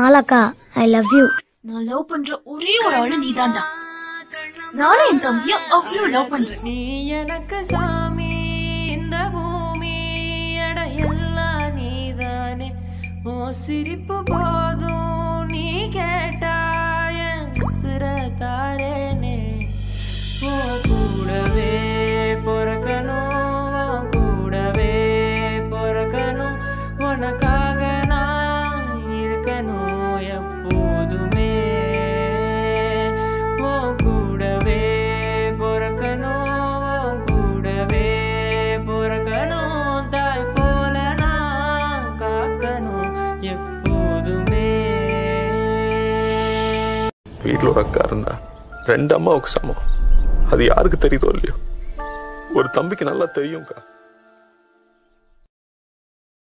Malaka, I love you. நான் love பண்ற ஒரே ஒரு ஆளு நீதான்டா. நானே என் தம்பியை அவ்வளவு லவ் பண்றேன். நீ எனக்கு சாமி, இந்த பூமி அட எல்லாம் நீதானே. ஓ சிரிப்பு போதும் நீ கேட்டாய் சிரதாரேனே. ஓ கூடவே பொறக்கணும், நான் கூடவே பொறக்கணும், உனக்காக நான் இருக்கணும். வீட்டில் ஒரு அக்கா இருந்தா ரெண்டு அம்மாவுக்கு சமம். அது யாருக்கு தெரியுதோ இல்லையோ, ஒரு தம்பிக்கு நல்லா தெரியும்க்கா.